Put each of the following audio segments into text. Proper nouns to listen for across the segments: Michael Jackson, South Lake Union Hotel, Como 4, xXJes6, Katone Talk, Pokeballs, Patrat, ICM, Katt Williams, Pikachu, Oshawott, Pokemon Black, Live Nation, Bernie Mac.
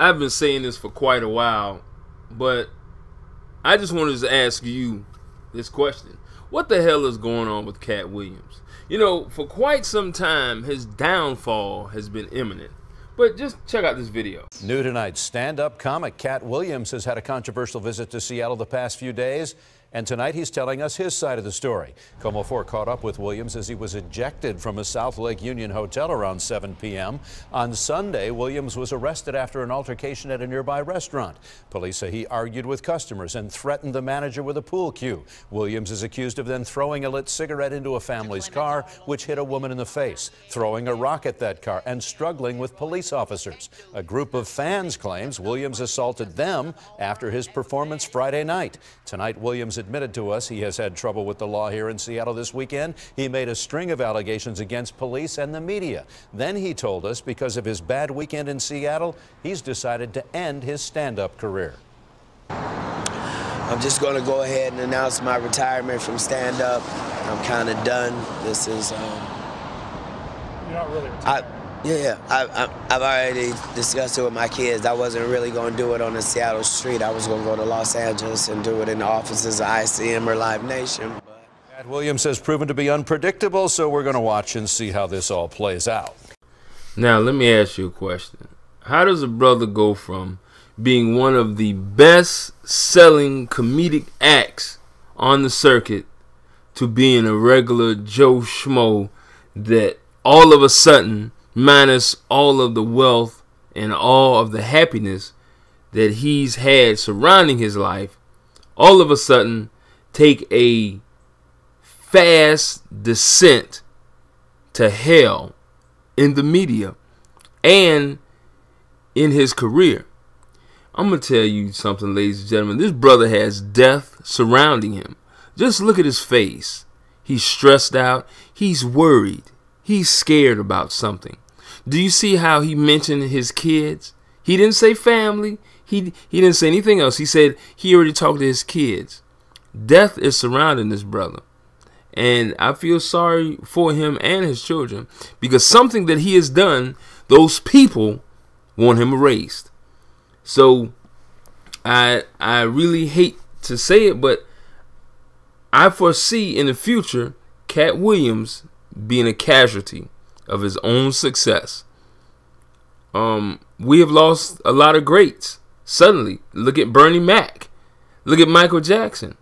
I've been saying this for quite a while, but I just wanted to ask you this question. What the hell is going on with Katt Williams? You know, for quite some time, his downfall has been imminent. But just check out this video. New tonight, stand-up comic Katt Williams has had a controversial visit to Seattle the past few days. And tonight he's telling us his side of the story. Como 4 caught up with Williams as he was ejected from a South Lake Union Hotel around 7 p.m. On Sunday, Williams was arrested after an altercation at a nearby restaurant. Police say he argued with customers and threatened the manager with a pool cue. Williams is accused of then throwing a lit cigarette into a family's car, which hit a woman in the face, throwing a rock at that car, and struggling with police officers. A group of fans claims Williams assaulted them after his performance Friday night. Tonight, Williams admitted to us he has had trouble with the law here in Seattle this weekend. He made a string of allegations against police and the media. Then he told us because of his bad weekend in Seattle, he's decided to end his stand-up career. I'm just going to go ahead and announce my retirement from stand-up. I'm kind of done. This is... You're not really retired. I've already discussed it with my kids. I wasn't really going to do it on the Seattle street. I was going to go to Los Angeles and do it in the offices of ICM or Live Nation. Katt Williams has proven to be unpredictable, so we're going to watch and see how this all plays out. Now, let me ask you a question. How does a brother go from being one of the best-selling comedic acts on the circuit to being a regular Joe Schmo that all of a sudden... minus all of the wealth and all of the happiness that he's had surrounding his life, all of a sudden take a fast descent to hell in the media and in his career? I'm going to tell you something, ladies and gentlemen. This brother has death surrounding him. Just look at his face. He's stressed out. He's worried. He's scared about something. Do you see how he mentioned his kids? He didn't say family. He didn't say anything else. He said he already talked to his kids. Death is surrounding this brother. And I feel sorry for him and his children, because something that he has done, those people want him erased. So I really hate to say it, but I foresee in the future Katt Williams being a casualty of his own success. We have lost a lot of greats. Suddenly, look at Bernie Mac. Look at Michael Jackson.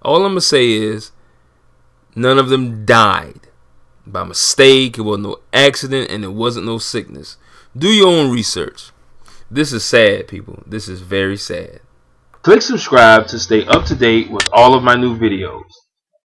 All I'm going to say is none of them died by mistake. It wasn't no accident, and it wasn't no sickness. Do your own research. This is sad, people. This is very sad. Click subscribe to stay up to date with all of my new videos.